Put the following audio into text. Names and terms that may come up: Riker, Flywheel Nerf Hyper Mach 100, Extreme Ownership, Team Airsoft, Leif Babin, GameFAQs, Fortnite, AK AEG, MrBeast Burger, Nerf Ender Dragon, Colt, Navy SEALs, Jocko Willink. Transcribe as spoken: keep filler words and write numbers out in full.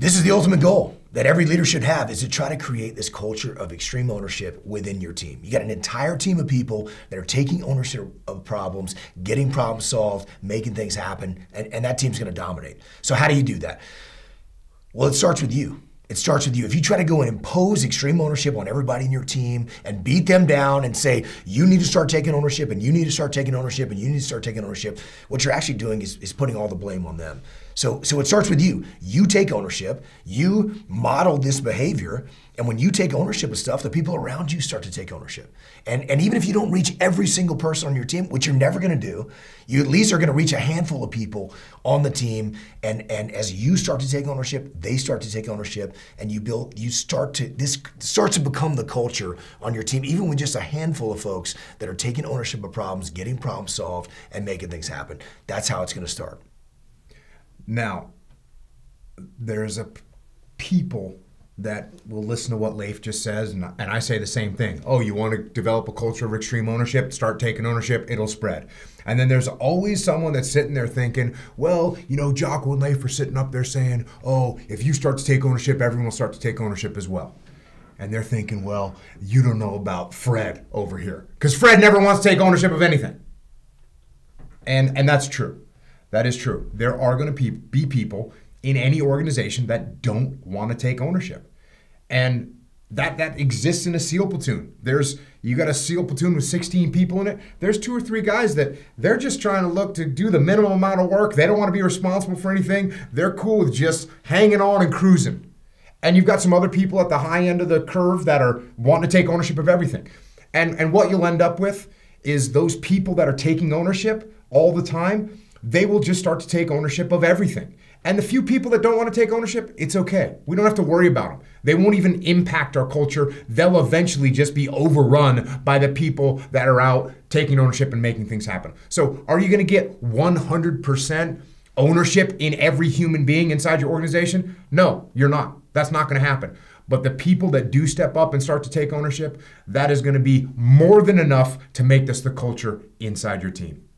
This is the ultimate goal that every leader should have, is to try to create this culture of extreme ownership within your team. You got an entire team of people that are taking ownership of problems, getting problems solved, making things happen, and, and that team's gonna dominate. So how do you do that? Well, it starts with you. It starts with you. If you try to go and impose extreme ownership on everybody in your team and beat them down and say, you need to start taking ownership and you need to start taking ownership and you need to start taking ownership, what you're actually doing is, is putting all the blame on them. So, so it starts with you. You take ownership, you model this behavior, and when you take ownership of stuff, the people around you start to take ownership. And, and even if you don't reach every single person on your team, which you're never gonna do, you at least are gonna reach a handful of people on the team, and, and as you start to take ownership, they start to take ownership, and you build, you start to, this starts to become the culture on your team, even with just a handful of folks that are taking ownership of problems, getting problems solved, and making things happen. That's how it's gonna start. Now, there's a people that will listen to what Leif just says, and I, and I say the same thing. Oh, you want to develop a culture of extreme ownership? Start taking ownership, it'll spread. And then there's always someone that's sitting there thinking, well, you know, Jocko and Leif are sitting up there saying, oh, if you start to take ownership, everyone will start to take ownership as well. And they're thinking, well, you don't know about Fred over here. Because Fred never wants to take ownership of anything. And, and that's true. That is true. There are going to be people in any organization that don't want to take ownership. And that that exists in a SEAL platoon. There's, you got a SEAL platoon with sixteen people in it. There's two or three guys that they're just trying to look to do the minimum amount of work. They don't want to be responsible for anything. They're cool with just hanging on and cruising. And you've got some other people at the high end of the curve that are wanting to take ownership of everything. And, and what you'll end up with is those people that are taking ownership all the time, they will just start to take ownership of everything. And the few people that don't want to take ownership, it's okay. We don't have to worry about them. They won't even impact our culture. They'll eventually just be overrun by the people that are out taking ownership and making things happen. So are you going to get one hundred percent ownership in every human being inside your organization? No, you're not. That's not going to happen. But the people that do step up and start to take ownership, that is going to be more than enough to make this the culture inside your team.